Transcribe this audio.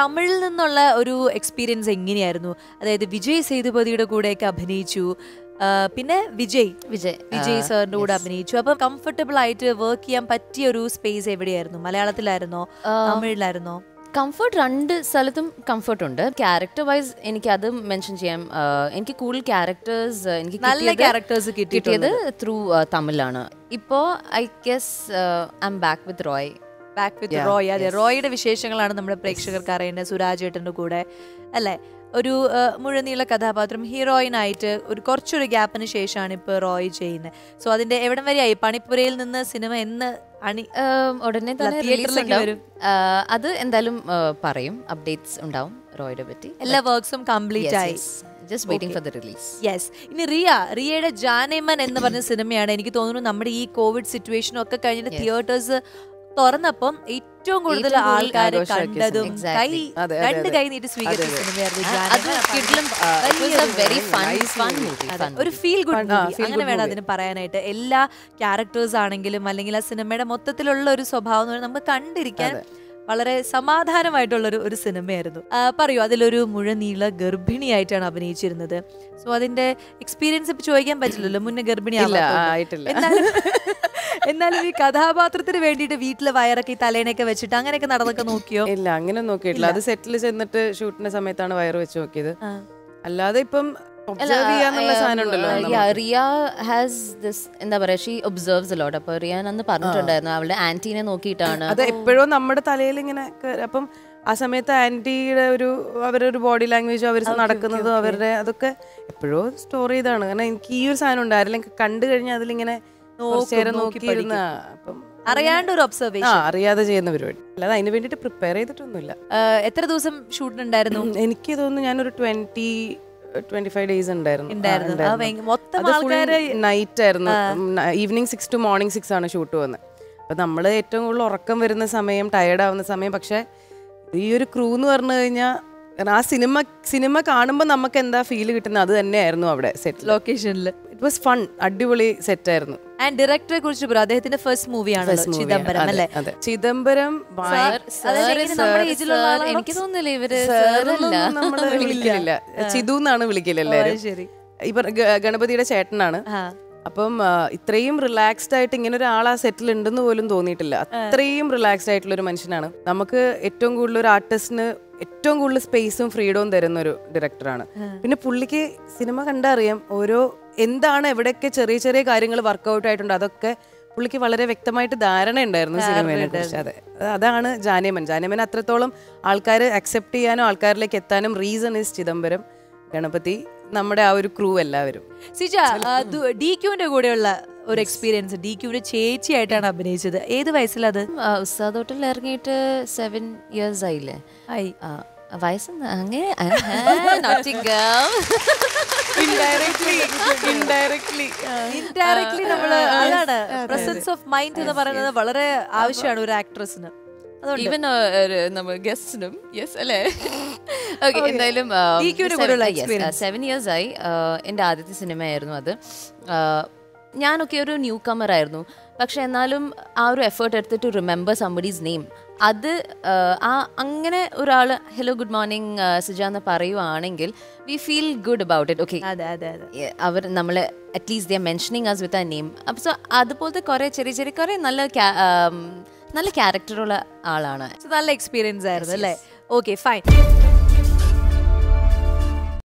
തമിഴിൽ നിന്നുള്ള ഒരു എക്സ്പീരിയൻസ് എങ്ങനെയായിരുന്നു? അതായത് വിജയ് സേതുപതിയുടെ കൂടെയൊക്കെ അഭിനയിച്ചു, പിന്നെ വിജയ് സാറിന്റെ കൂടെ അഭിനയിച്ചു. അപ്പൊ കംഫർട്ടബിൾ ആയിട്ട് വർക്ക് ചെയ്യാൻ പറ്റിയ ഒരു സ്പേസ് എവിടെയായിരുന്നു? മലയാളത്തിലായിരുന്നോ തമിഴിലായിരുന്നോ? കംഫർട്ട് രണ്ട് സ്ഥലത്തും കംഫർട്ട് ഉണ്ട്. ക്യാരക്ടർ വൈസ് എനിക്കത് മെൻഷൻ ചെയ്യാം. എനിക്ക് കൂടുതൽ ക്യാരക്ടേഴ്സ് എനിക്ക് നല്ല ക്യാരക്ടേഴ്സ് കിട്ടിയത് ത്രൂ തമിഴിലാണ്. ഇപ്പോൾ I guess I'm back with Roy. Back with Roy, അതെ. റോയുടെ വിശേഷങ്ങളാണ് നമ്മുടെ പ്രേക്ഷകർക്ക് അറിയേണ്ടത്. സുരാജ് ഏട്ടൻ്റെ കൂടെ അല്ലേ ഒരു മുഴുനീള കഥാപാത്രം, ഹീറോയിനായിട്ട് ഒരു കുറച്ചൊരു ഗ്യാപ്പിന് ശേഷമാണ് ഇപ്പോൾ റോയ് ചെയ്യുന്നത്. സോ അതിൻ്റെ എവിടം വരെയായി? പണിപ്പുരയിൽ നിന്ന് സിനിമ എന്ന് ഉടനെ തന്നെ തിയേറ്ററിലേക്ക് വരും. അത് എന്തായാലും പറയും, അപ്ഡേറ്റ്സ് ഉണ്ടാവും റോയുടെ പറ്റി. എല്ലാ വർക്ക്സും കംപ്ലീറ്റ് ആയി. Just waiting for the release. Yes. ഇനി റിയയുടെ ജാനേമൻ എന്ന് പറഞ്ഞ സിനിമയാണ് എനിക്ക് തോന്നുന്നു നമ്മുടെ ഈ കോവിഡ് സിറ്റുവേഷനും ഒക്കെ കഴിഞ്ഞിട്ട് തിയേറ്റേഴ്സ് തുറന്നപ്പം ഏറ്റവും കൂടുതൽ ആൾക്കാരെ കണ്ടതും രണ്ട് കൈ നീട്ടി സ്വീകരിച്ച സിനിമയായിരുന്നു. ഒരു ഫീൽ ഗുഡ് മൂവി അങ്ങനെ വേണം അതിന് പറയാനായിട്ട്. എല്ലാ ക്യാരക്ടേഴ്സ് ആണെങ്കിലും അല്ലെങ്കിൽ ആ സിനിമയുടെ മൊത്തത്തിലുള്ള ഒരു സ്വഭാവം നമുക്ക് കണ്ടിരിക്കാൻ വളരെ സമാധാനമായിട്ടുള്ളൊരു ഒരു സിനിമയായിരുന്നു. പറയൂ, അതിലൊരു മുഴുനീള ഗർഭിണിയായിട്ടാണ് അഭിനയിച്ചിരുന്നത്. സോ അതിന്റെ എക്സ്പീരിയൻസ് ഇപ്പം ചോദിക്കാൻ പറ്റില്ലല്ലോ, മുന്നേ ഗർഭിണി ആയിട്ടില്ല. എന്നാലും ഈ കഥാപാത്രത്തിന് വേണ്ടിയിട്ട് വീട്ടിലെ വയറൊക്കെ തലേനൊക്കെ വെച്ചിട്ട് അങ്ങനെയൊക്കെ നടന്നൊക്കെ നോക്കിയോ? ഇല്ല, അങ്ങനെ നോക്കിയിട്ടില്ല. അത് സെറ്റിൽ ചെന്നിട്ട് ഷൂട്ടിന്റെ സമയത്താണ് വയറ് വെച്ച് നോക്കിയത്. അല്ലാതെ ഇപ്പം റിയ ഹാസ് ദിസ്, എന്താ പറയാ, ഷീ ഒബ്സർവ്സ് എ ലോട്ട്. അപ്പൊ റിയ അന്ന് പറഞ്ഞിട്ടുണ്ടായിരുന്നു അവളുടെ ആന്റീനെ നോക്കിയിട്ടാണ് അത് എപ്പോഴും നമ്മുടെ തലയിൽ ഇങ്ങനെ. അപ്പം ആ സമയത്ത് ആന്റിയുടെ ഒരു അവരൊരു ബോഡി ലാംഗ്വേജും അവർ നടക്കുന്നതും അവരുടെ അതൊക്കെ എപ്പോഴോ സ്റ്റോർ ചെയ്താണ്. കാരണം എനിക്ക് ഈ ഒരു സാധനം ഉണ്ടായിരുന്നു, കണ്ടു കഴിഞ്ഞാൽ അതിലിങ്ങനെ നോക്കിയിരുന്ന അപ്പം അറിയാണ്ട് ഒരു ഒബ്സർവേഷൻ, അറിയാതെ ചെയ്യുന്ന പരിപാടി. അല്ലാതെ അതിന് വേണ്ടിയിട്ട് പ്രിപ്പയർ ചെയ്തിട്ടൊന്നുമില്ല. എത്ര ദിവസം ഷൂട്ടിനുണ്ടായിരുന്നു? എനിക്ക് തോന്നുന്നു ഞാനൊരു 25 days ഉണ്ടായിരുന്നു. നൈറ്റ് ആയിരുന്നു, ഈവനിങ് 6 to morning 6 ആണ് ഷൂട്ട് വന്നത്. അപ്പം നമ്മൾ ഏറ്റവും കൂടുതൽ ഉറക്കം വരുന്ന സമയം, ടയേർഡാവുന്ന സമയം. പക്ഷെ ഈ ഒരു ക്രൂ എന്ന് പറഞ്ഞു കഴിഞ്ഞാൽ ആ സിനിമ കാണുമ്പോൾ നമുക്ക് എന്താ ഫീൽ കിട്ടുന്നത് അത് തന്നെയായിരുന്നു അവിടെ സെറ്റ് ലൊക്കേഷനിൽ. ഇറ്റ് വാസ് ഫൺ, അടിപൊളി സെറ്റായിരുന്നു. ആൻഡ് ഡയറക്ടറെ കുറിച്ച് പറ, അദ്ദേഹത്തിന്റെ ഫസ്റ്റ് മൂവിയാണ് ചിദംബരം അല്ലേ? ചിദംബരം എനിക്ക് തോന്നുന്നില്ല ഇവര് നമ്മള് വിളിക്കലില്ല, ചിദു എന്നാണ് വിളിക്കലെല്ലാവരും. ഇവർ ഗണപതിയുടെ ചേട്ടനാണ്. അപ്പം ഇത്രയും റിലാക്സ്ഡ് ആയിട്ട് ഇങ്ങനെ ഒരാൾ ആ സെറ്റിൽ ഉണ്ടെന്ന് പോലും തോന്നിയിട്ടില്ല. അത്രയും റിലാക്സ്ഡ് ആയിട്ടുള്ള ഒരു മനുഷ്യനാണ്. നമുക്ക് ഏറ്റവും കൂടുതൽ ഒരു ആർട്ടിസ്റ്റിന് ഏറ്റവും കൂടുതൽ സ്പേസും ഫ്രീഡവും തരുന്ന ഒരു ഡയറക്ടറാണ്. പിന്നെ പുള്ളിക്ക് സിനിമ കണ്ടറിയാം, ഓരോ എന്താണ് എവിടെയൊക്കെ ചെറിയ ചെറിയ കാര്യങ്ങൾ വർക്ക്ഔട്ട് ആയിട്ടുണ്ട് അതൊക്കെ പുള്ളിക്ക് വളരെ വ്യക്തമായിട്ട് ധാരണ ഉണ്ടായിരുന്നു സിനിമയെ കുറിച്ച്. അതെ, അതാണ് ജാനേമൻ അത്രത്തോളം ആൾക്കാർ അക്സെപ്റ്റ് ചെയ്യാനും ആൾക്കാരിലേക്ക് എത്താനും റീസൺ ഈസ് ചിദംബരം, ഗണപതി, നമ്മുടെ ആ ഒരു ക്രൂ എല്ലാവരും. സിജ ഡിക്യുവിന്റെ കൂടെയുള്ള ഒരു എക്സ്പീരിയൻസ്, ഡിക്യുവിന്റെ ചേച്ചിയായിട്ടാണ് അഭിനയിച്ചത്. ഏത് വയസ്സിലത്? ഉസ്താദോട്ടിൽ ഇറങ്ങിയിട്ട് 7 years ആയില്ലേ? വയസ്സെന്ന് അങ്ങനെ ഇൻഡയറക്ട്ലി നമ്മള് അതാണ് പ്രസൻസ് ഓഫ് മൈൻഡ് എന്ന് പറയുന്നത് വളരെ ആവശ്യമാണ് ഒരു ആക്ട്രസിന്. ഈവൻ ഗസ്റ്റിനും അല്ലേ? ഓക്കെ, എന്തായാലും 7 years ആയി. എൻ്റെ ആദ്യത്തെ സിനിമയായിരുന്നു അത്. ഞാനൊക്കെ ഒരു ന്യൂ കമർ ആയിരുന്നു, പക്ഷെ എന്നാലും ആ ഒരു എഫേർട്ട് എടുത്ത് ടു റിമെമ്പർ സംബഡീസ് നെയിം, അത് ആ അങ്ങനെ ഒരാൾ ഹലോ ഗുഡ് മോർണിംഗ് സുജ എന്ന് പറയുവാണെങ്കിൽ we feel good about it. Okay, അവർ നമ്മളെ at least they are mentioning us with ആ നെയിം. അപ്പം സോ അതുപോലത്തെ കുറേ ചെറിയ ചെറിയ കുറേ നല്ല ക്യാരക്ടറുള്ള ആളാണ്. നല്ല എക്സ്പീരിയൻസ് ആയിരുന്നു അല്ലേ? Okay, fine.